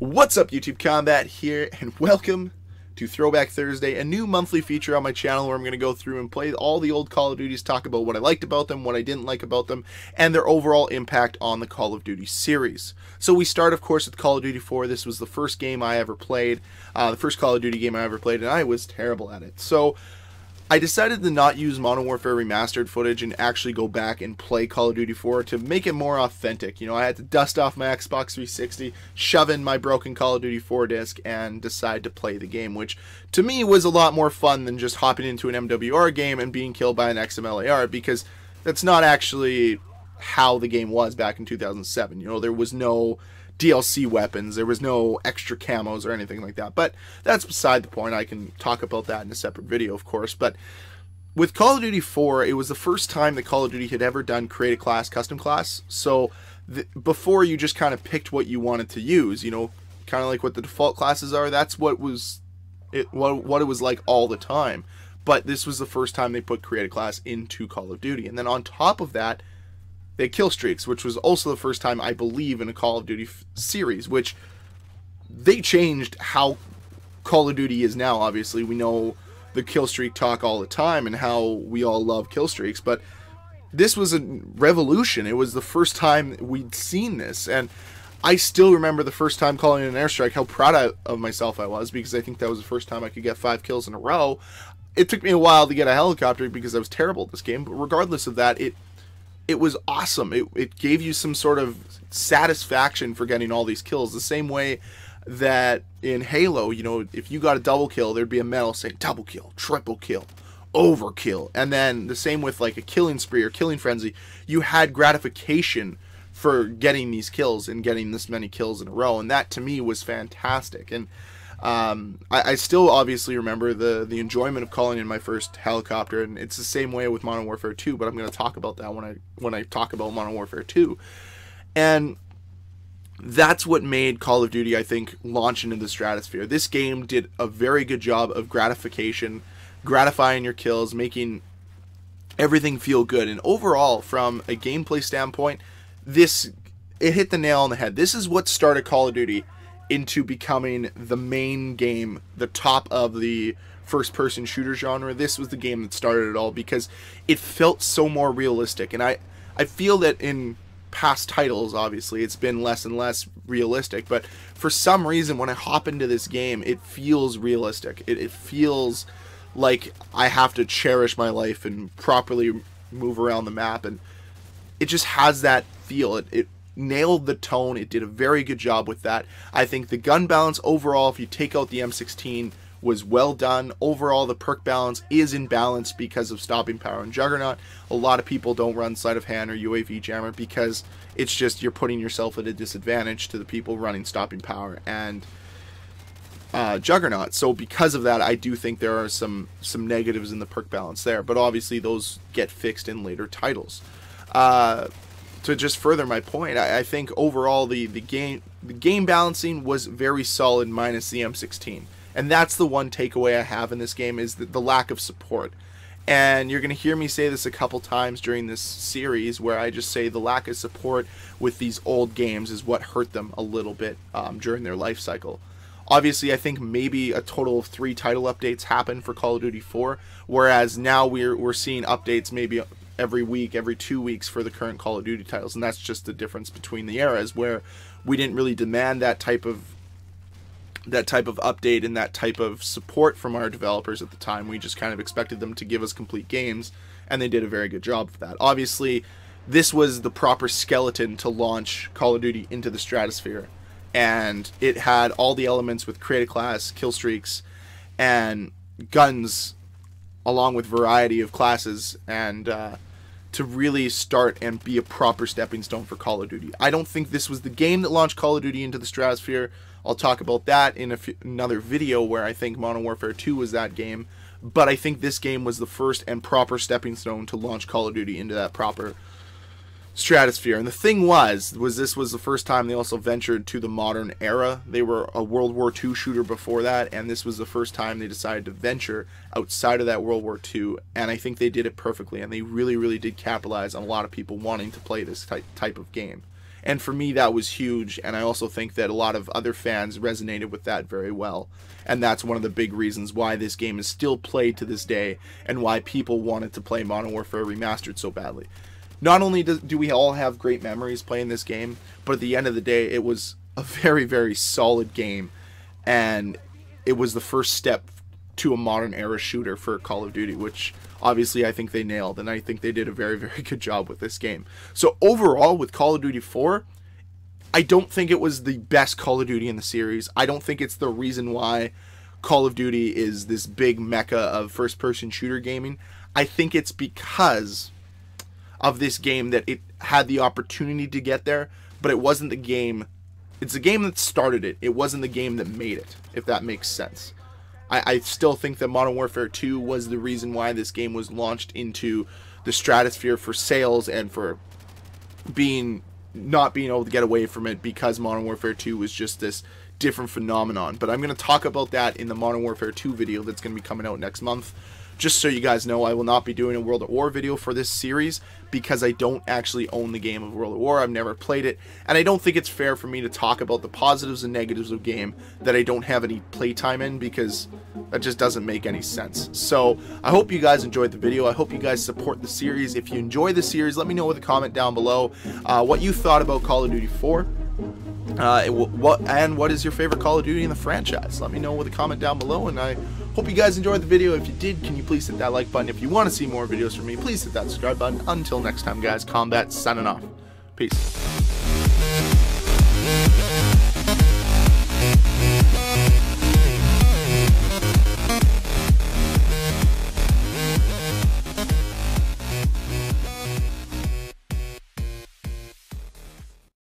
What's up, YouTube Combat here, and welcome to Throwback Thursday, a new monthly feature on my channel where I'm going to go through and play all the old Call of Duties, talk about what I liked about them, what I didn't like about them, and their overall impact on the Call of Duty series. So we start, of course, with Call of Duty 4. This was the first game I ever played, the first Call of Duty game I ever played, and I was terrible at it. So I decided to not use Modern Warfare Remastered footage and actually go back and play Call of Duty 4 to make it more authentic. You know, I had to dust off my Xbox 360, shove in my broken Call of Duty 4 disc, and decide to play the game, which to me was a lot more fun than just hopping into an MWR game and being killed by an XM-LAR, because that's not actually how the game was back in 2007. You know, there was no DLC weapons, there was no extra camos or anything like that, but that's beside the point. I can talk about that in a separate video, of course. But with Call of Duty 4, it was the first time that Call of Duty had ever done create a class, custom class. So before, you just kind of picked what you wanted to use, you know, kind of like what the default classes are. That's what it was like all the time. But this was the first time they put create a class into Call of Duty. And then on top of that, they had kill streaks, which was also the first time, I believe, in a Call of Duty series, which they changed how Call of Duty is now. Obviously, we know the kill streak talk all the time and how we all love kill streaks, but this was a revolution. It was the first time we'd seen this, and I still remember the first time calling in an airstrike, how proud of myself I was, because I think that was the first time I could get 5 kills in a row. It took me a while to get a helicopter because I was terrible at this game, but regardless of that, it was awesome. It gave you some sort of satisfaction for getting all these kills, the same way that in Halo, you know, if you got a double kill, there'd be a medal saying double kill, triple kill, overkill. And then the same with like a killing spree or killing frenzy, you had gratification for getting these kills and getting this many kills in a row, and that to me was fantastic. And I still obviously remember the enjoyment of calling in my first helicopter, and it's the same way with Modern Warfare 2, but I'm going to talk about that when I talk about Modern Warfare 2. And that's what made Call of Duty, I think, launch into the stratosphere. This game did a very good job of gratifying your kills, making everything feel good. And overall, from a gameplay standpoint, it hit the nail on the head. This is what started Call of Duty into becoming the main game, the top of the first-person shooter genre. This was the game that started it all, because it felt so more realistic. And I feel that in past titles, obviously, it's been less and less realistic, but for some reason, when I hop into this game, it feels realistic. It feels like I have to cherish my life and properly move around the map, and it just has that feel. It nailed the tone. It did a very good job with that. I think the gun balance overall, if you take out the M16, was well done. Overall, the perk balance is in balance because of stopping power and juggernaut. A lot of people don't run sleight of hand or UAV jammer because it's just, you're putting yourself at a disadvantage to the people running stopping power and juggernaut. So because of that, I do think there are some negatives in the perk balance there, but obviously those get fixed in later titles. To just further my point, I think overall the game balancing was very solid, minus the M16, and that's the one takeaway I have in this game, is the lack of support. And you're going to hear me say this a couple times during this series, where I just say the lack of support with these old games is what hurt them a little bit during their life cycle. Obviously, I think maybe a total of 3 title updates happened for Call of Duty 4, whereas now we're seeing updates maybe every week, every 2 weeks for the current Call of Duty titles, and that's just the difference between the eras, where we didn't really demand that type of update and that type of support from our developers at the time. We just kind of expected them to give us complete games, and they did a very good job of that. Obviously, this was the proper skeleton to launch Call of Duty into the stratosphere, and it had all the elements with create a class, kill streaks, and guns, along with variety of classes, and to really start and be a proper stepping stone for Call of Duty. I don't think this was the game that launched Call of Duty into the stratosphere. I'll talk about that in another video, where I think Modern Warfare 2 was that game, but I think this game was the first and proper stepping stone to launch Call of Duty into that proper stratosphere. And the thing was this was the first time they also ventured to the modern era. They were a World War II shooter before that, and this was the first time they decided to venture outside of that World War II, and I think they did it perfectly, and they really, really did capitalize on a lot of people wanting to play this type of game. And for me, that was huge, and I also think that a lot of other fans resonated with that very well. And that's one of the big reasons why this game is still played to this day, and why people wanted to play Modern Warfare Remastered so badly. Not only do we all have great memories playing this game, but at the end of the day, it was a very, very solid game, and it was the first step to a modern era shooter for Call of Duty, which obviously I think they nailed, and I think they did a very, very good job with this game. So overall, with Call of Duty 4, I don't think it was the best Call of Duty in the series. I don't think it's the reason why Call of Duty is this big mecca of first-person shooter gaming. I think it's because of this game that it had the opportunity to get there, but it wasn't the game. It's the game that started it. It wasn't the game that made it, if that makes sense. I still think that Modern Warfare 2 was the reason why this game was launched into the stratosphere for sales and for not being able to get away from it, because Modern Warfare 2 was just this different phenomenon. But I'm going to talk about that in the Modern Warfare 2 video that's going to be coming out next month. Just so you guys know, I will not be doing a World of War video for this series because I don't actually own the game of World of War. I've never played it, and I don't think it's fair for me to talk about the positives and negatives of game that I don't have any playtime in, because that just doesn't make any sense. So I hope you guys enjoyed the video. I hope you guys support the series. If you enjoy the series, let me know with a comment down below what you thought about Call of Duty 4. What is your favorite Call of Duty in the franchise? Let me know with a comment down below, and I hope you guys enjoyed the video. If you did, can you please hit that like button? If you want to see more videos from me, please hit that subscribe button. Until next time, guys, Combat signing off. Peace.